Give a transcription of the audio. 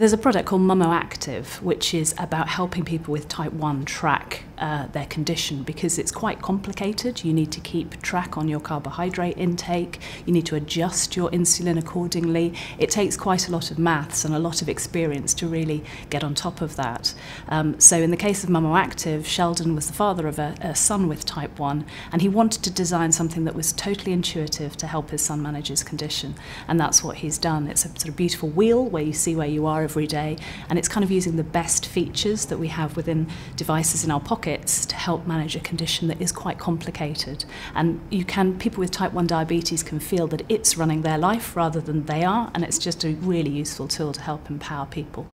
There's a product called Momo Active, which is about helping people with type 1 track their condition, because it's quite complicated. You need to keep track on your carbohydrate intake, you need to adjust your insulin accordingly. It takes quite a lot of maths and a lot of experience to really get on top of that. So in the case of Momo Active, Sheldon was the father of a son with type 1, and he wanted to design something that was totally intuitive to help his son manage his condition, and that's what he's done. It's a sort of beautiful wheel where you see where you are every day, and it's kind of using the best features that we have within devices in our pockets to help manage a condition that is quite complicated. And people with type 1 diabetes can feel that it's running their life rather than they are, and it's just a really useful tool to help empower people.